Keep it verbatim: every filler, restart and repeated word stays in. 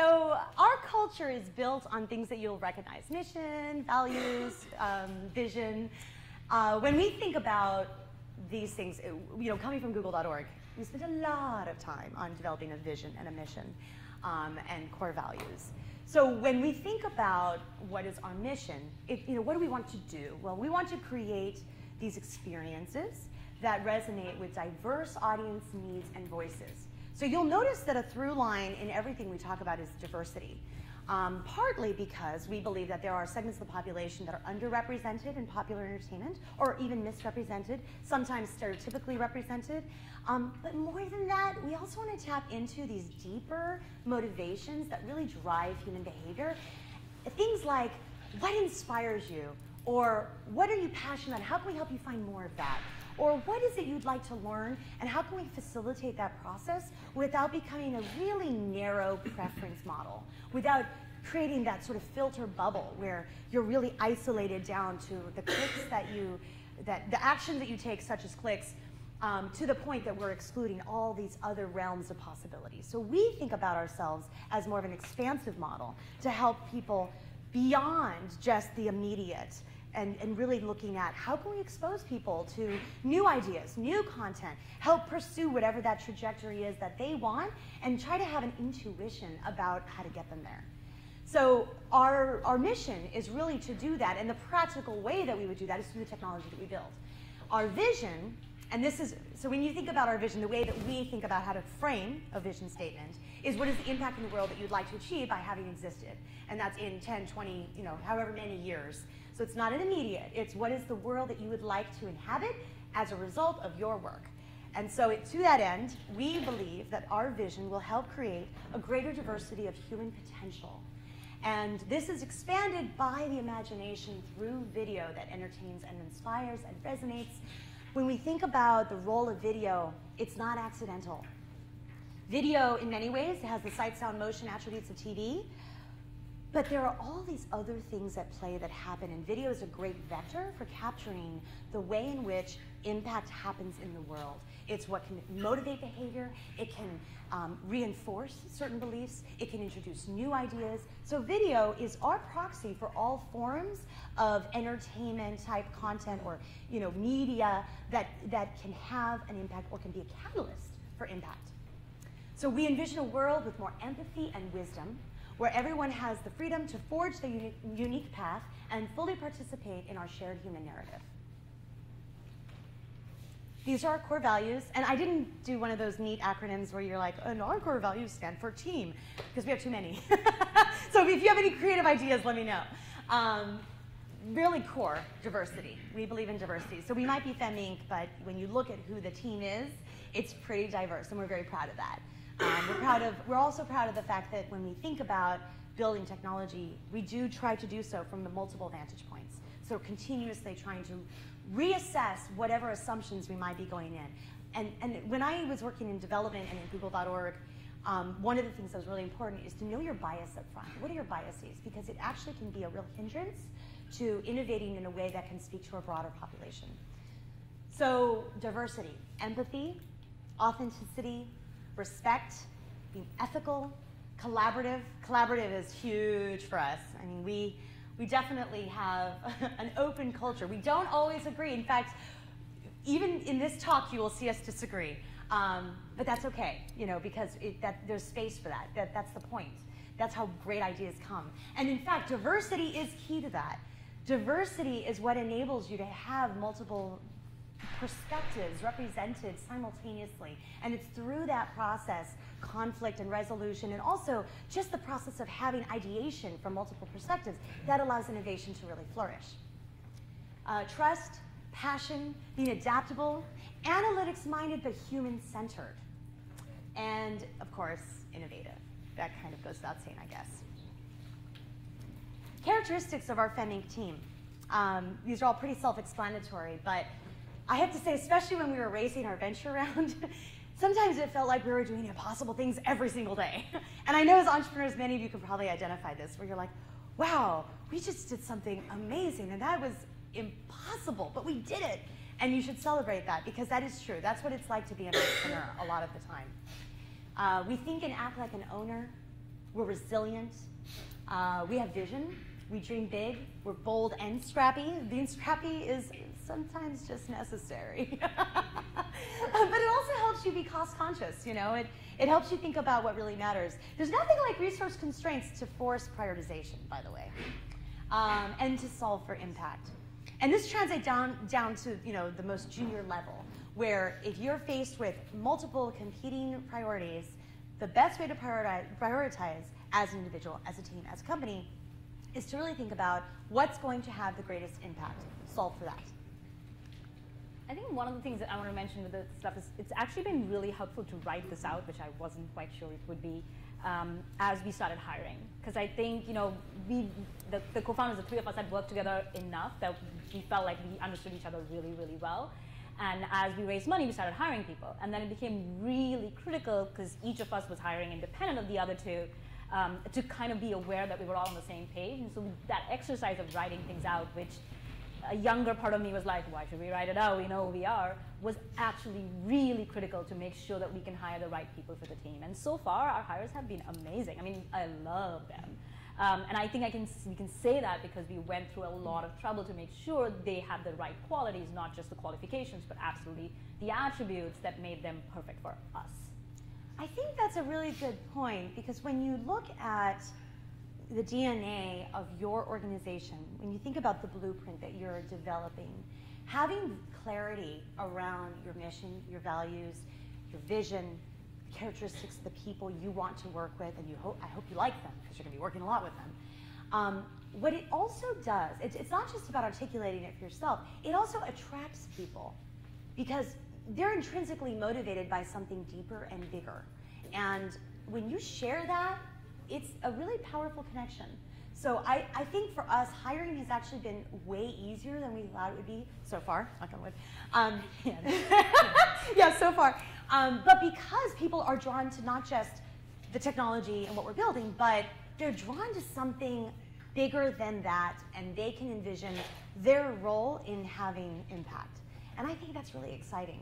So our culture is built on things that you'll recognize: mission, values, um, vision. Uh, when we think about these things, you know, coming from Google dot org, we spend a lot of time on developing a vision and a mission um, and core values. So when we think about what is our mission, if, you know, what do we want to do? Well, we want to create these experiences that resonate with diverse audience needs and voices. So you'll notice that a through line in everything we talk about is diversity, um, partly because we believe that there are segments of the population that are underrepresented in popular entertainment, or even misrepresented, sometimes stereotypically represented. Um, but more than that, we also want to tap into these deeper motivations that really drive human behavior. Things like, what inspires you? Or what are you passionate about? How can we help you find more of that? Or what is it you'd like to learn, and how can we facilitate that process without becoming a really narrow preference model, without creating that sort of filter bubble where you're really isolated down to the clicks that you, that the actions that you take, such as clicks, um, to the point that we're excluding all these other realms of possibilities. So we think about ourselves as more of an expansive model to help people beyond just the immediate. And, and really looking at how can we expose people to new ideas, new content, help pursue whatever that trajectory is that they want, and try to have an intuition about how to get them there. So our, our mission is really to do that, and the practical way that we would do that is through the technology that we build. Our vision, and this is, so when you think about our vision, the way that we think about how to frame a vision statement is, what is the impact in the world that you'd like to achieve by having existed? And that's in ten, twenty, you know, however many years. So it's not an immediate, it's what is the world that you would like to inhabit as a result of your work. And so it, to that end, we believe that our vision will help create a greater diversity of human potential. And this is expanded by the imagination through video that entertains and inspires and resonates. When we think about the role of video, it's not accidental. Video, in many ways, has the sight, sound, motion attributes of T V. But there are all these other things at play that happen, and video is a great vector for capturing the way in which impact happens in the world. It's what can motivate behavior, it can um, reinforce certain beliefs, it can introduce new ideas. So video is our proxy for all forms of entertainment type content, or you know, media that, that can have an impact or can be a catalyst for impact. So we envision a world with more empathy and wisdom, where everyone has the freedom to forge their uni unique path and fully participate in our shared human narrative. These are our core values, and I didn't do one of those neat acronyms where you're like, oh no, our core values stand for team, because we have too many. So if you have any creative ideas, let me know. Um, really core, diversity. We believe in diversity. So we might be FEM incorporated, but when you look at who the team is, it's pretty diverse, and we're very proud of that. Um, we're, proud of, we're also proud of the fact that when we think about building technology, we do try to do so from the multiple vantage points. So continuously trying to reassess whatever assumptions we might be going in. And, and when I was working in development and in Google dot org, um, one of the things that was really important is to know your bias up front. What are your biases? Because it actually can be a real hindrance to innovating in a way that can speak to a broader population. So diversity, empathy, authenticity, respect, being ethical, collaborative. Collaborative is huge for us. I mean, we, we definitely have an open culture. We don't always agree. In fact, even in this talk, you will see us disagree. Um, but that's okay, you know, because it, that, there's space for that. that. That's the point. That's how great ideas come. And in fact, diversity is key to that. Diversity is what enables you to have multiple perspectives represented simultaneously, and it's through that process, conflict and resolution, and also just the process of having ideation from multiple perspectives, that allows innovation to really flourish. Uh, trust, passion, being adaptable, analytics-minded but human-centered, and of course, innovative. That kind of goes without saying, I guess. Characteristics of our FEM incorporated team. Um, these are all pretty self-explanatory, but I have to say, especially when we were racing our venture round, sometimes it felt like we were doing impossible things every single day. And I know as entrepreneurs, many of you can probably identify this, where you're like, wow, we just did something amazing, and that was impossible, but we did it. And you should celebrate that, because that is true. That's what it's like to be an entrepreneur a lot of the time. Uh, we think and act like an owner. We're resilient. Uh, we have vision. We dream big. We're bold and scrappy. Being scrappy is sometimes just necessary. But it also helps you be cost conscious, you know? It, it helps you think about what really matters. There's nothing like resource constraints to force prioritization, by the way, um, and to solve for impact. And this translates down, down to, you know, the most junior level, where if you're faced with multiple competing priorities, the best way to prioritize, prioritize as an individual, as a team, as a company, is to really think about what's going to have the greatest impact. Solve for that. I think one of the things that I want to mention with this stuff is it's actually been really helpful to write this out, which I wasn't quite sure it would be, um, as we started hiring. Because I think, you know, we, the, the co-founders, the three of us had worked together enough that we felt like we understood each other really, really well. And as we raised money, we started hiring people. And then it became really critical because each of us was hiring independent of the other two um, to kind of be aware that we were all on the same page. And so that exercise of writing things out, which a younger part of me was like, why should we write it out? We know who we are, was actually really critical to make sure that we can hire the right people for the team. And so far, our hires have been amazing. I mean, I love them. Um, and I think I can, we can say that because we went through a lot of trouble to make sure they had the right qualities, not just the qualifications, but absolutely the attributes that made them perfect for us. I think that's a really good point, because when you look at the D N A of your organization, when you think about the blueprint that you're developing, having clarity around your mission, your values, your vision, the characteristics of the people you want to work with, and you hope, I hope you like them, because you're going to be working a lot with them. Um, what it also does, it's, it's not just about articulating it for yourself, it also attracts people, because they're intrinsically motivated by something deeper and bigger. And when you share that, it's a really powerful connection. So I, I think for us, hiring has actually been way easier than we thought it would be so far, knock on wood. Um, yeah. Yeah, so far. Um, but because people are drawn to not just the technology and what we're building, but they're drawn to something bigger than that, and they can envision their role in having impact. And I think that's really exciting.